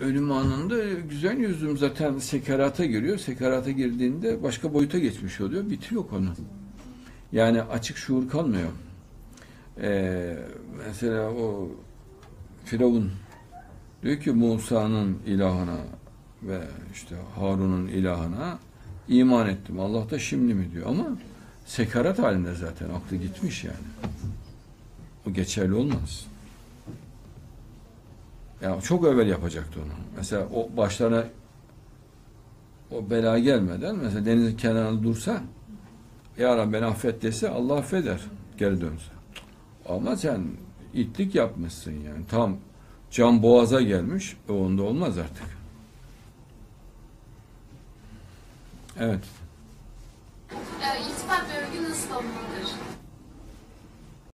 ölüm anında güzel yüzüm zaten sekerata giriyor. Sekerata girdiğinde başka boyuta geçmiş oluyor. Bitiyor konu. Yani açık şuur kalmıyor. Mesela o Firavun diyor ki Musa'nın ilahına ve işte Harun'un ilahına iman ettim. Allah da şimdi mi diyor. Ama sekarat halinde zaten aklı gitmiş yani. O geçerli olmaz. Yani çok evvel yapacaktı onu. Mesela o başlarına o bela gelmeden mesela denizin kenarında dursa Ya Rabbi beni affet dese Allah affeder. Geri dönse. Ama sen itlik yapmışsın yani. Tam can boğaza gelmiş. Onda olmaz artık. Evet.